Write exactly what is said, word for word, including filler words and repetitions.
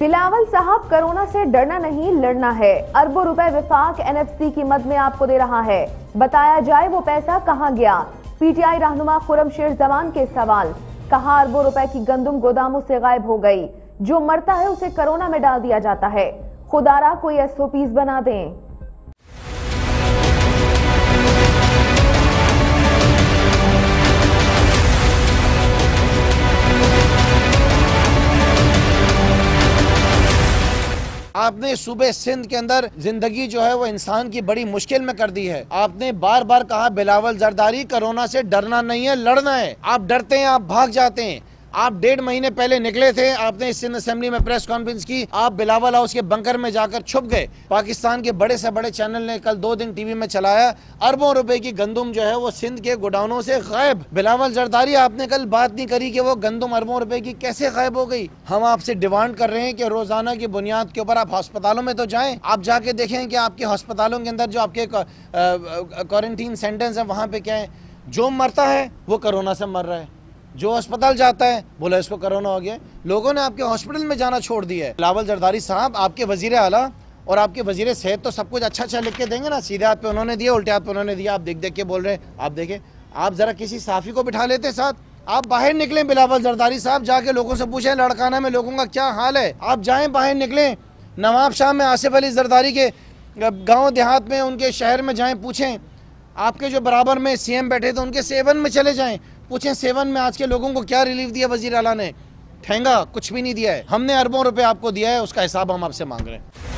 बिलावल साहब, कोरोना से डरना नहीं, लड़ना है। अरबों रुपए विफाक एन एफ सी की मद में आपको दे रहा है, बताया जाए वो पैसा कहां गया। पी टी आई रहनुमा खुरम शेर जवान के सवाल, कहा अरबों रुपए की गंदम गोदामों से गायब हो गई, जो मरता है उसे कोरोना में डाल दिया जाता है। खुदारा कोई एस ओ पी बना दें। आपने सूबे सिंध के अंदर जिंदगी जो है वो इंसान की बड़ी मुश्किल में कर दी है। आपने बार बार कहा बिलावल जरदारी, कोरोना से डरना नहीं है, लड़ना है। आप डरते हैं, आप भाग जाते हैं। आप डेढ़ महीने पहले निकले थे, आपने सिंध असेंबली में प्रेस कॉन्फ्रेंस की, आप बिलावल हाउस के बंकर में जाकर छुप गए। पाकिस्तान के बड़े से बड़े चैनल ने कल दो दिन टीवी में चलाया, अरबों रुपए की गंदम जो है वो सिंध के गोडाउनों से गायब। बिलावल जरदारी, आपने कल बात नहीं करी कि वो गंदम अरबों रुपए की कैसे गायब हो गई। हम आपसे डिमांड कर रहे हैं कि रोजाना की बुनियाद के ऊपर आप हॉस्पिटलों में तो जाएं, आप जाके देखें कि आपके हॉस्पिटलों के अंदर जो आपके क्वारंटीन सेंटर्स हैं वहाँ पे क्या है। जो मरता है वो कोरोना से मर रहा है, जो अस्पताल जाता है बोला इसको कोरोना हो गया। लोगों ने आपके हॉस्पिटल में जाना छोड़ दिया है। बिलावल जरदारी साहब, आपके वजीर आला और आपके वजीर सेहत तो सब कुछ अच्छा अच्छा लिख के देंगे ना। सीधे हाथ पे उन्होंने दिया, उल्टे हाथ पे उन्होंने दिया, आप देख देख के बोल रहे हैं। आप देखें, आप जरा किसी साफी को बिठा लेते साथ, आप बाहर निकलें। बिलावल जरदारी साहब, जाके लोगों से पूछें लड़काना में लोगों का क्या हाल है। आप जाएं, बाहर निकलें। नवाब शाह में आसिफ अली जरदारी के गाँव देहात में, उनके शहर में जाएँ, पूछें। आपके जो बराबर में सी एम बैठे थे उनके सेवन में चले जाएँ, पूछें सेवन में आज के लोगों को क्या रिलीफ दिया वजीर आला ने। ठेंगा कुछ भी नहीं दिया है। हमने अरबों रुपए आपको दिया है, उसका हिसाब हम आपसे मांग रहे हैं।